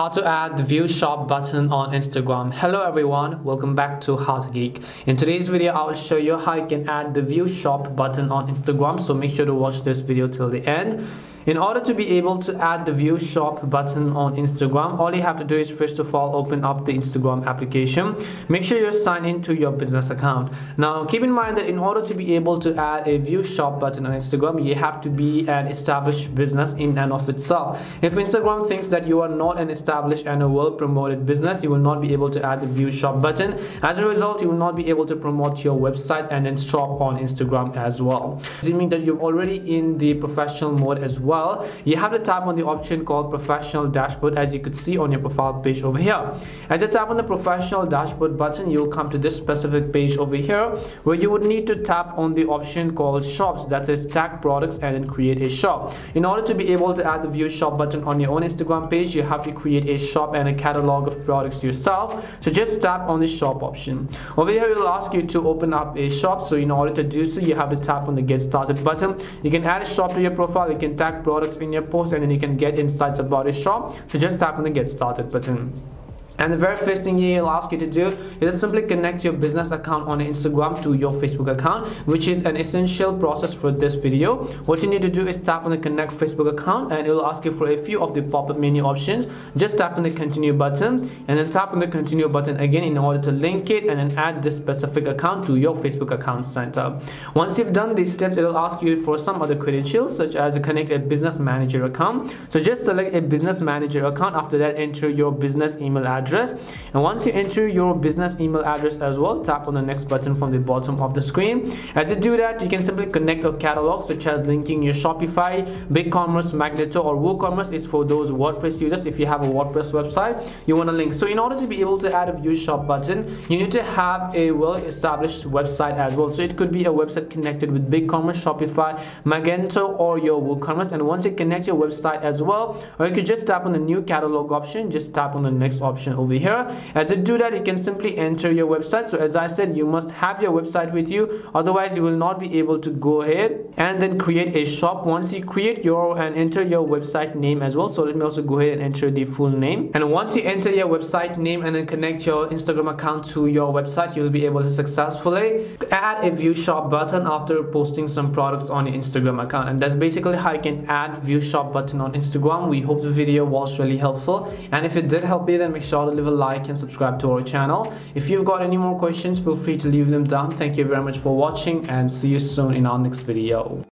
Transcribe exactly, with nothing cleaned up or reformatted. How to add the view shop button on Instagram. Hello everyone, welcome back to How To Geek. In today's video, I'll show you how you can add the view shop button on Instagram. So make sure to watch this video till the end. In order to be able to add the view shop button on Instagram, all you have to do is first of all open up the Instagram application. Make sure you're signed into your business account. Now keep in mind that in order to be able to add a view shop button on Instagram, you have to be an established business in and of itself. If Instagram thinks that you are not an established and a well promoted business, you will not be able to add the view shop button. As a result, you will not be able to promote your website and then shop on Instagram as well. Assuming that you're already in the professional mode as well, you have to tap on the option called Professional Dashboard, as you could see on your profile page over here. As you tap on the Professional Dashboard button, you'll come to this specific page over here where you would need to tap on the option called Shops, that says tag products and then create a shop. In order to be able to add the view shop button on your own Instagram page, you have to create a shop and a catalog of products yourself. So just tap on the shop option. Over here, it'll ask you to open up a shop. So in order to do so, you have to tap on the Get Started button. You can add a shop to your profile, you can tag products in your post, and then you can get insights about your shop. So just tap on the Get Started button. And the very first thing he'll ask you to do is simply connect your business account on Instagram to your Facebook account, which is an essential process for this video. What you need to do is tap on the Connect Facebook account, and it'll ask you for a few of the pop-up menu options. Just tap on the Continue button, and then tap on the Continue button again in order to link it and then add this specific account to your Facebook account center. Once you've done these steps, it'll ask you for some other credentials, such as connect a business manager account. So just select a business manager account. After that, enter your business email address. And once you enter your business email address as well, tap on the next button from the bottom of the screen. As you do that, you can simply connect your catalog, such as linking your Shopify, BigCommerce, Magento, or WooCommerce is for those WordPress users. If you have a WordPress website, you want to link. So in order to be able to add a view shop button, you need to have a well-established website as well. So it could be a website connected with BigCommerce, Shopify, Magento, or your WooCommerce. And once you connect your website as well, or you could just tap on the new catalog option, just tap on the next option over here. As you do that, you can simply enter your website. So as I said, you must have your website with you, otherwise you will not be able to go ahead and then create a shop. Once you create your and enter your website name as well, so let me also go ahead and enter the full name. And once you enter your website name and then connect your Instagram account to your website, you'll be able to successfully add a view shop button after posting some products on your Instagram account. And that's basically how you can add view shop button on Instagram. We hope the video was really helpful, and if it did help you, then make sure to leave a like and subscribe to our channel. If you've got any more questions, feel free to leave them down. Thank you very much for watching, and see you soon in our next video.